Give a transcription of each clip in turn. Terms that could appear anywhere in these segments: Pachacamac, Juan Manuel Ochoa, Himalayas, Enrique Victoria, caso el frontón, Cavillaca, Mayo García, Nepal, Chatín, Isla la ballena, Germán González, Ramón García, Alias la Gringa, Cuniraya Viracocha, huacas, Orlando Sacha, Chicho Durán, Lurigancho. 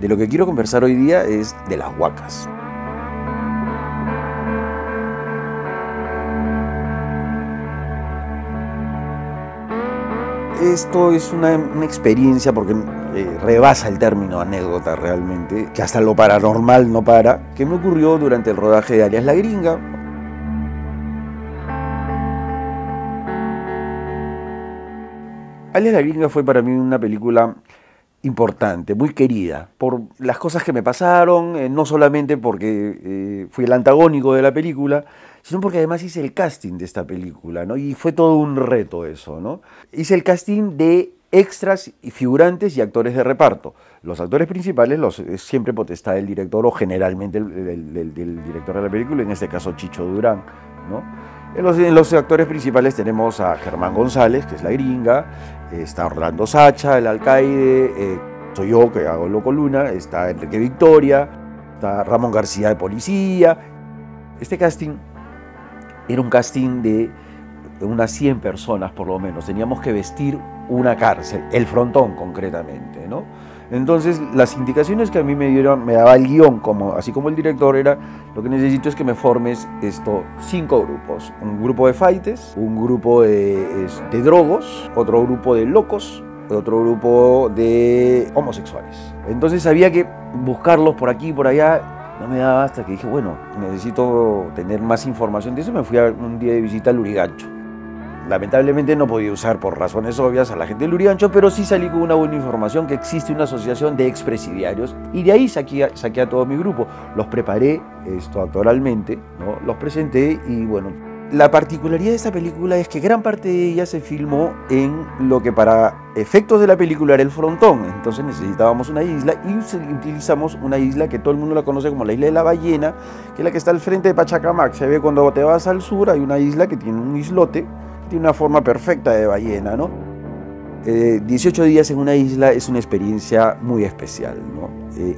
De lo que quiero conversar hoy día es de las huacas. Esto es una experiencia, porque rebasa el término anécdota realmente, que hasta lo paranormal no para, que me ocurrió durante el rodaje de Alias la Gringa. Alias la Gringa fue para mí una película importante, muy querida, por las cosas que me pasaron, no solamente porque fui el antagónico de la película, sino porque además hice el casting de esta película, ¿no? Y fue todo un reto eso, ¿no? Hice el casting de extras, y figurantes y actores de reparto. Los actores principales es siempre potestad del director, o generalmente del director de la película, en este caso Chicho Durán, ¿no? En los actores principales tenemos a Germán González, que es la Gringa, está Orlando Sacha, el alcaide, soy yo que hago Loco Luna, está Enrique Victoria, está Ramón García de policía. Este casting era un casting de unas 100 personas por lo menos, teníamos que vestir una cárcel, el frontón concretamente, ¿no? Entonces las indicaciones que a mí me daba el guión, así como el director, era: lo que necesito es que me formes 5 grupos. Un grupo de faites, un grupo de drogos, otro grupo de locos, otro grupo de homosexuales. Entonces había que buscarlos por aquí y por allá. No me daba, hasta que dije, bueno, necesito tener más información. De eso me fui un día de visita al Lurigancho. Lamentablemente no podía usar, por razones obvias, a la gente del Lurigancho, pero sí salí con una buena información, que existe una asociación de expresidiarios, y de ahí saqué a todo mi grupo. Los preparé actoralmente, ¿no? Los presenté y bueno. La particularidad de esta película es que gran parte de ella se filmó en lo que para efectos de la película era el frontón. Entonces necesitábamos una isla, y utilizamos una isla que todo el mundo la conoce como la Isla de la Ballena, que es la que está al frente de Pachacamac. Se ve cuando te vas al sur, hay una isla que tiene un islote, tiene una forma perfecta de ballena, ¿no? 18 días en una isla es una experiencia muy especial, ¿no?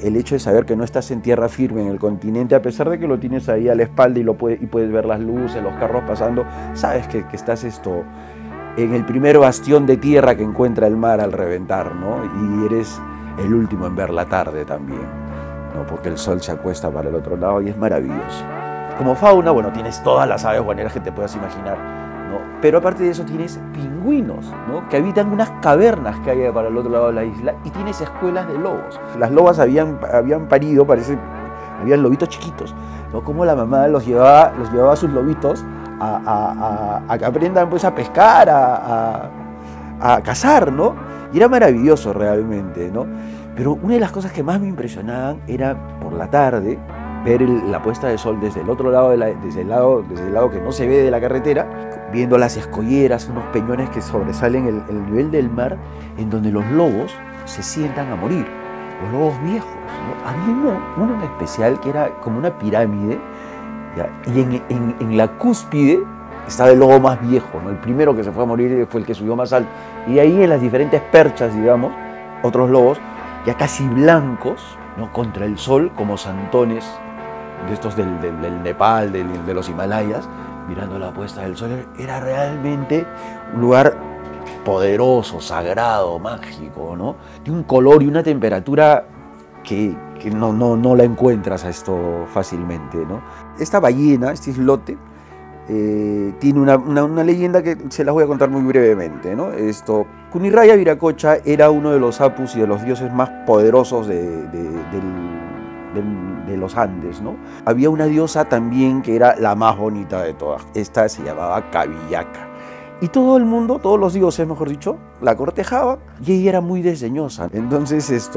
El hecho de saber que no estás en tierra firme, en el continente, a pesar de que lo tienes ahí a la espalda y puedes ver las luces, los carros pasando, sabes que estás en el primer bastión de tierra que encuentra el mar al reventar, ¿no? Y eres el último en ver la tarde también, ¿no? Porque el sol se acuesta para el otro lado y es maravilloso. Como fauna, bueno, tienes todas las aves guaneras que te puedas imaginar, ¿no? Pero aparte de eso tienes pingüinos, ¿no? Que habitan unas cavernas que hay para el otro lado de la isla, y tienes escuelas de lobos. Las lobas habían parido, parece, habían lobitos chiquitos, ¿no? Como la mamá los llevaba a sus lobitos a que aprendan, pues, a pescar, a cazar, ¿no? Y era maravilloso realmente, ¿no? Pero una de las cosas que más me impresionaban era por la tarde ver la puesta de sol desde el otro lado, desde el lado que no se ve de la carretera, viendo las escolleras, unos peñones que sobresalen el nivel del mar, en donde los lobos se sientan a morir, los lobos viejos, ¿no? Había uno en especial que era como una pirámide, ¿ya? Y en la cúspide estaba el lobo más viejo, ¿no? El primero que se fue a morir fue el que subió más alto, y ahí en las diferentes perchas, digamos, otros lobos ya casi blancos, ¿no? Contra el sol, como santones de estos del Nepal, de los Himalayas, mirando la puesta del sol. Era realmente un lugar poderoso, sagrado, mágico, ¿no? De un color y una temperatura que no la encuentras a esto fácilmente, ¿no? Esta ballena, este islote, tiene una leyenda que se las voy a contar muy brevemente, ¿no? Cuniraya Viracocha era uno de los apus y de los dioses más poderosos de los Andes, ¿no? Había una diosa también que era la más bonita de todas. Esta se llamaba Cavillaca. Y todo el mundo, todos los dioses, mejor dicho, la cortejaban, y ella era muy desdeñosa. Entonces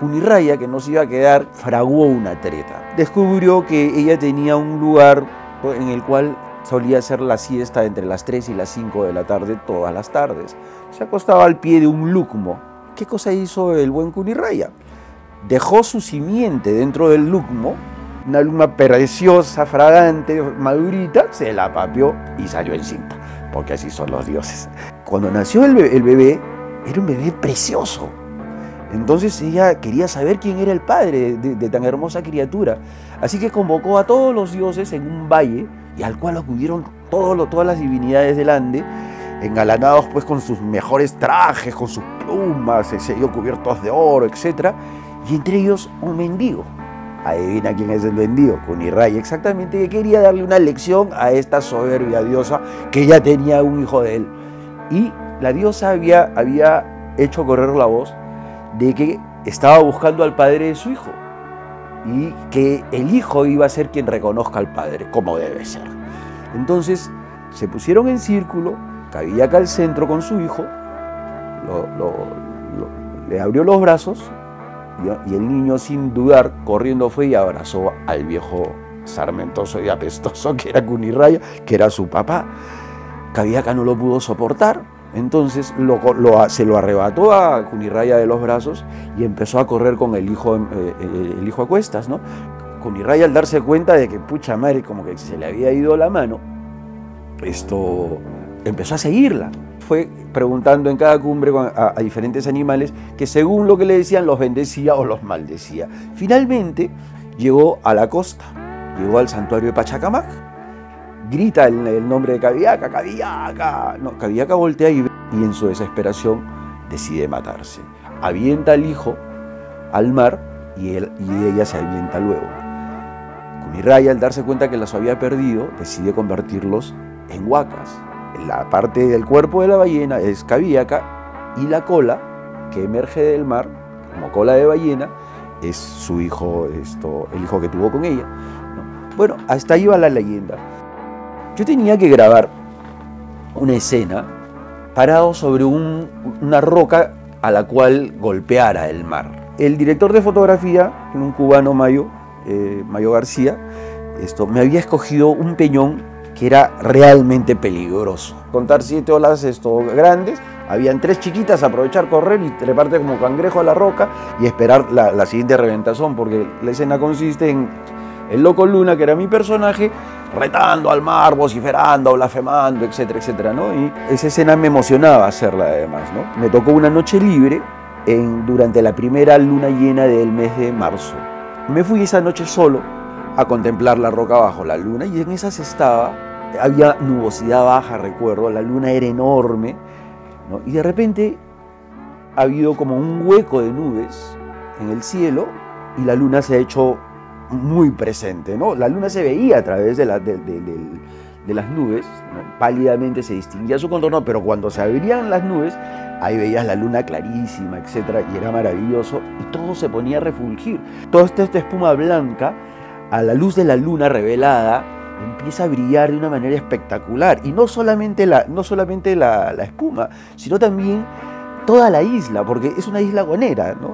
Cuniraya, que no se iba a quedar, fraguó una treta. Descubrió que ella tenía un lugar en el cual solía hacer la siesta entre las 3 y las 5 de la tarde, todas las tardes. Se acostaba al pie de un lucmo. ¿Qué cosa hizo el buen Cuniraya? Dejó su simiente dentro del lucmo, una luma preciosa, fragante, madurita, se la papió y salió encinta, porque así son los dioses. Cuando nació el bebé, era un bebé precioso. Entonces ella quería saber quién era el padre de tan hermosa criatura. Así que convocó a todos los dioses en un valle, y al cual acudieron todas las divinidades del Ande, engalanados pues con sus mejores trajes, con sus plumas, cubiertos de oro, etc. Y entre ellos un mendigo. Adivina quién es el mendigo, Cuniraya, exactamente, que quería darle una lección a esta soberbia diosa que ya tenía un hijo de él. Y la diosa había hecho correr la voz de que estaba buscando al padre de su hijo y que el hijo iba a ser quien reconozca al padre, como debe ser. Entonces se pusieron en círculo, Cavillaca al centro con su hijo, le abrió los brazos y el niño, sin dudar, corriendo fue y abrazó al viejo sarmentoso y apestoso que era Cuniraya, que era su papá. Cavillaca no lo pudo soportar, entonces se lo arrebató a Cuniraya de los brazos y empezó a correr con el hijo a cuestas, ¿no? Cuniraya, al darse cuenta de que, pucha madre, como que se le había ido la mano, empezó a seguirla. Fue preguntando en cada cumbre a diferentes animales que, según lo que le decían, los bendecía o los maldecía. Finalmente llegó a la costa, llegó al santuario de Pachacamac, grita el nombre de Cavillaca, Cavillaca. No, Cavillaca voltea y en su desesperación decide matarse. Avienta al hijo al mar y ella se avienta luego. Cuniraya, al darse cuenta que los había perdido, decide convertirlos en huacas. La parte del cuerpo de la ballena es Cavillaca y la cola que emerge del mar, como cola de ballena, es su hijo, el hijo que tuvo con ella, ¿no? Bueno, hasta ahí va la leyenda. Yo tenía que grabar una escena parado sobre una roca a la cual golpeara el mar. El director de fotografía, un cubano, Mayo García, me había escogido un peñón que era realmente peligroso. Contar 7 olas grandes, habían 3 chiquitas, aprovechar, correr y treparte como cangrejo a la roca y esperar la siguiente reventazón, porque la escena consiste en el loco Luna, que era mi personaje, retando al mar, vociferando, blasfemando, etcétera, etcétera, ¿no? Y esa escena me emocionaba hacerla, además, ¿no? Me tocó una noche libre durante la primera luna llena del mes de marzo. Me fui esa noche solo a contemplar la roca bajo la luna, y en esas estaba. Había nubosidad baja, recuerdo, la luna era enorme, ¿no? Y de repente ha habido como un hueco de nubes en el cielo y la luna se ha hecho muy presente, ¿no? La luna se veía a través de las nubes, ¿no? Pálidamente se distinguía su contorno, pero cuando se abrían las nubes, ahí veías la luna clarísima, etcétera, y era maravilloso, y todo se ponía a refulgir. Toda esta espuma blanca, a la luz de la luna revelada, empieza a brillar de una manera espectacular, y no solamente la espuma, sino también toda la isla, porque es una isla guanera, ¿no?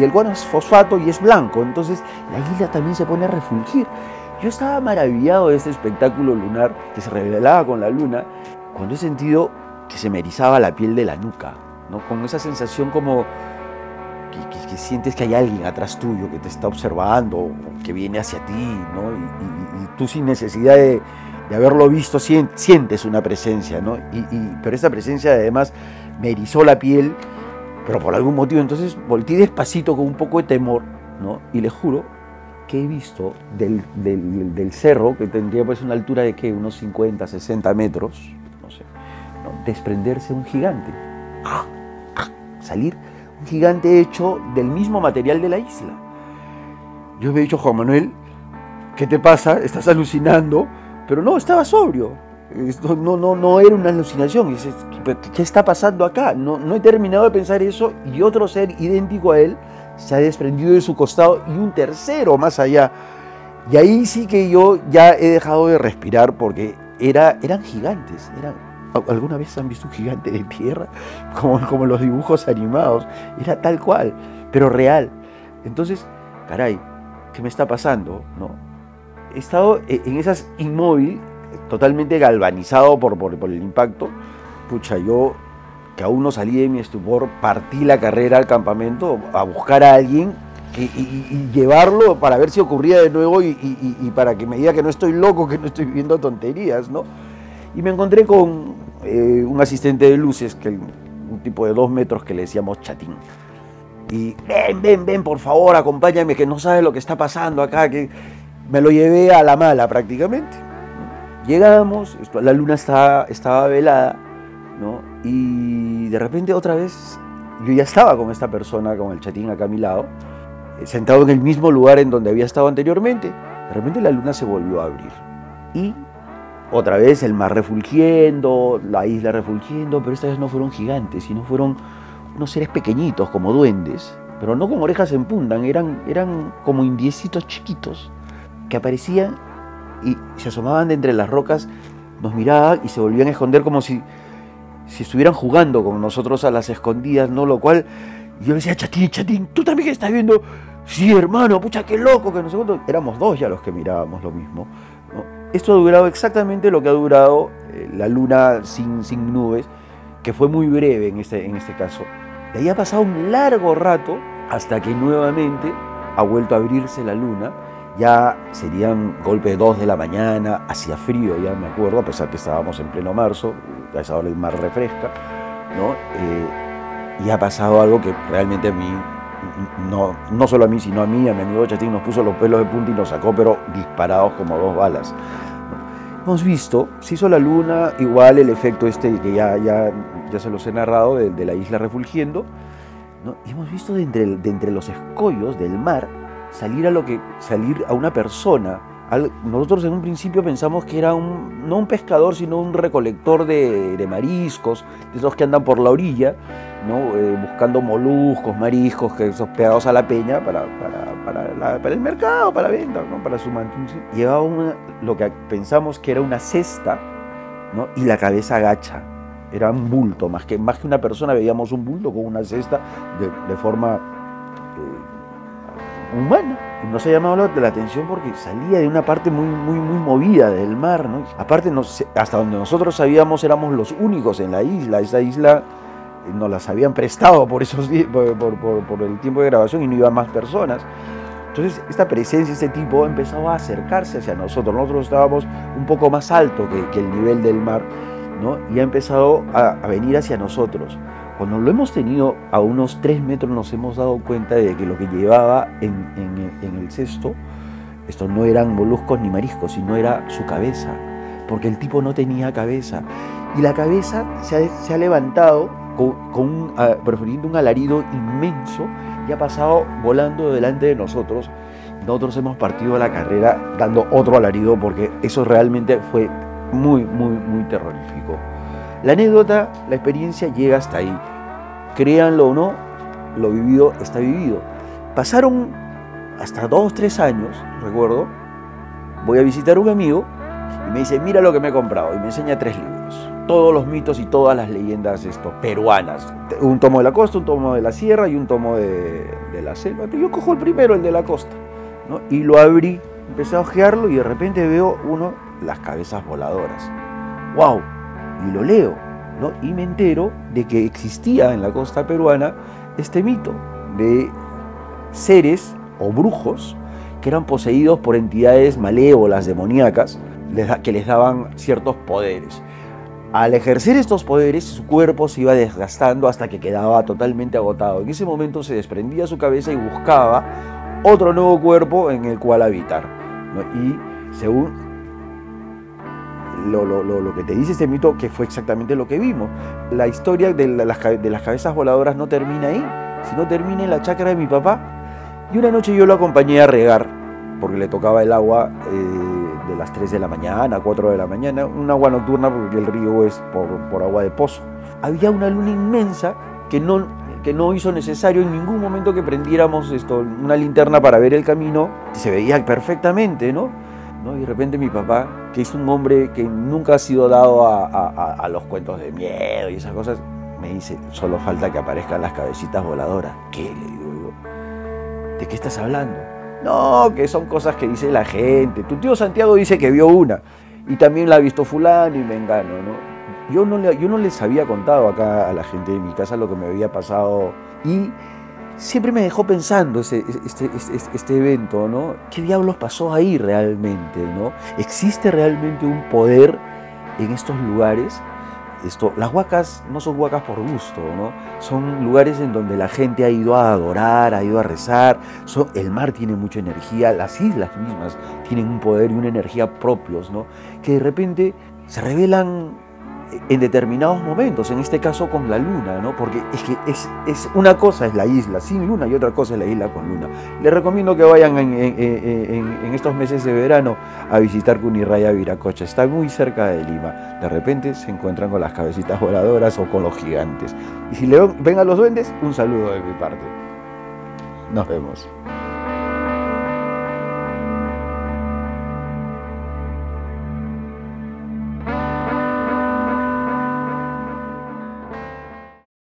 Y el guano es fosfato y es blanco, entonces la isla también se pone a refulgir. Yo estaba maravillado de este espectáculo lunar que se revelaba con la luna, cuando he sentido que se me erizaba la piel de la nuca, ¿no? Con esa sensación como que sientes que hay alguien atrás tuyo que te está observando, que viene hacia ti, ¿no? Y tú, sin necesidad de haberlo visto, sientes una presencia, ¿no? Pero esa presencia, además, me erizó la piel, pero por algún motivo. Entonces volteé despacito, con un poco de temor, ¿no? Y le juro que he visto del cerro, que tendría pues una altura de ¿qué? Unos 50, 60 metros, no sé, ¿no? Desprenderse un gigante, salir un gigante hecho del mismo material de la isla. Yo me he dicho, Juan Manuel, ¿qué te pasa? ¿Estás alucinando? Pero no, estaba sobrio. No era una alucinación. ¿Qué está pasando acá? No he terminado de pensar eso, y otro ser idéntico a él se ha desprendido de su costado, y un tercero más allá. Y ahí sí que yo ya he dejado de respirar, porque eran gigantes, ¿Alguna vez han visto un gigante de tierra? Como los dibujos animados. Era tal cual, pero real. Entonces, caray, ¿qué me está pasando? ¿No? He estado en esas inmóvil, totalmente galvanizado por el impacto. Pucha, yo, que aún no salí de mi estupor, partí la carrera al campamento a buscar a alguien y llevarlo para ver si ocurría de nuevo y para que me diga que no estoy loco, que no estoy viviendo tonterías, ¿no? Y me encontré con un asistente de luces, un tipo de 2 metros que le decíamos Chatín. Y ven, por favor, acompáñame, que no sabes lo que está pasando acá. Que me lo llevé a la mala prácticamente. Llegamos, la luna estaba velada, ¿no? Y de repente otra vez yo ya estaba con esta persona, con el Chatín acá a mi lado, sentado en el mismo lugar en donde había estado anteriormente. De repente la luna se volvió a abrir y otra vez el mar refulgiendo, la isla refulgiendo, pero esta vez no fueron gigantes, sino fueron unos seres pequeñitos como duendes, pero no con orejas en punta, eran como indiecitos chiquitos que aparecían y se asomaban de entre las rocas, nos miraban y se volvían a esconder como si estuvieran jugando con nosotros a las escondidas, ¿no? Lo cual yo decía, Chatín, ¿tú también estás viendo? Sí, hermano, pucha, qué loco, que nosotros éramos dos ya los que mirábamos lo mismo, ¿no? Esto ha durado exactamente lo que ha durado la luna sin nubes, que fue muy breve en este caso. De ahí ha pasado un largo rato hasta que nuevamente ha vuelto a abrirse la luna. Ya serían golpe de 2 de la mañana, hacía frío, ya me acuerdo, a pesar que estábamos en pleno marzo, a esa hora el mar refresca, ¿no? Y ha pasado algo que realmente a mí, no solo a mí, sino a mí, a mi amigo Chatín, nos puso los pelos de punta y nos sacó, pero disparados como dos balas, ¿no? Hemos visto, se hizo la luna, igual el efecto este que ya se los he narrado, de la isla refulgiendo, ¿no? Y hemos visto de entre los escollos del mar salir a una persona. Nosotros en un principio pensamos que era no un pescador, sino un recolector de mariscos, de esos que andan por la orilla, ¿no? Buscando moluscos, mariscos, que esos pegados a la peña para el mercado, para la venta, ¿no? Para su mantención. Llevaba lo que pensamos que era una cesta, ¿no? Y la cabeza agacha. Era un bulto, más que una persona veíamos un bulto con una cesta de forma humana. Y nos ha llamado la atención porque salía de una parte muy movida del mar, ¿no? Aparte, hasta donde nosotros sabíamos éramos los únicos en la isla. Esa isla nos las habían prestado por esos días, por el tiempo de grabación, y no iban más personas. Entonces esta presencia, este tipo, empezaba a acercarse hacia nosotros. Nosotros estábamos un poco más alto que el nivel del mar, ¿no? Y ha empezado a venir hacia nosotros. Cuando lo hemos tenido a unos 3 metros nos hemos dado cuenta de que lo que llevaba en el cesto, estos no eran moluscos ni mariscos, sino era su cabeza, porque el tipo no tenía cabeza. Y la cabeza se ha levantado prefiriendo un alarido inmenso y ha pasado volando delante de nosotros. Nosotros hemos partido a la carrera dando otro alarido porque eso realmente fue muy terrorífico. La anécdota, la experiencia llega hasta ahí. Créanlo o no, lo vivido está vivido. Pasaron hasta 2 o 3 años, recuerdo, voy a visitar a un amigo y me dice, mira lo que me he comprado, y me enseña 3 libros. Todos los mitos y todas las leyendas peruanas. Un tomo de la costa, un tomo de la sierra y un tomo de la selva. Yo cojo el primero, el de la costa, ¿no? Y lo abrí, empecé a hojearlo y de repente veo las cabezas voladoras. ¡Wow! Y lo leo, ¿no? Y me entero de que existía en la costa peruana este mito de seres o brujos que eran poseídos por entidades malévolas, demoníacas, que les daban ciertos poderes. Al ejercer estos poderes, su cuerpo se iba desgastando hasta que quedaba totalmente agotado. En ese momento se desprendía su cabeza y buscaba otro nuevo cuerpo en el cual habitar, ¿no? Y según lo que te dice este mito, que fue exactamente lo que vimos. La historia de las cabezas voladoras no termina ahí, sino termina en la chacra de mi papá. Y una noche yo lo acompañé a regar, porque le tocaba el agua de las 3 de la mañana, 4 de la mañana, un agua nocturna porque el río es por agua de pozo. Había una luna inmensa que no hizo necesario en ningún momento que prendiéramos una linterna para ver el camino. Se veía perfectamente, ¿no? ¿No? Y de repente mi papá, que es un hombre que nunca ha sido dado a los cuentos de miedo y esas cosas, me dice, solo falta que aparezcan las cabecitas voladoras. ¿Qué? Le digo, ¿de qué estás hablando? No, que son cosas que dice la gente. Tu tío Santiago dice que vio una y también la ha visto fulano y mengano, ¿no? Yo no les había contado acá a la gente de mi casa lo que me había pasado y siempre me dejó pensando este evento, ¿no? ¿Qué diablos pasó ahí realmente, no? ¿Existe realmente un poder en estos lugares? Las huacas no son huacas por gusto, ¿no? Son lugares en donde la gente ha ido a adorar, ha ido a rezar. El mar tiene mucha energía, las islas mismas tienen un poder y una energía propios, ¿no? Que de repente se revelan en determinados momentos, en este caso con la luna, ¿no? Porque es que una cosa es la isla sin luna y otra cosa es la isla con luna. Les recomiendo que vayan en estos meses de verano a visitar Cuniraya Viracocha, está muy cerca de Lima. De repente se encuentran con las cabecitas voladoras o con los gigantes. Y si le ven a los duendes, un saludo de mi parte. Nos vemos.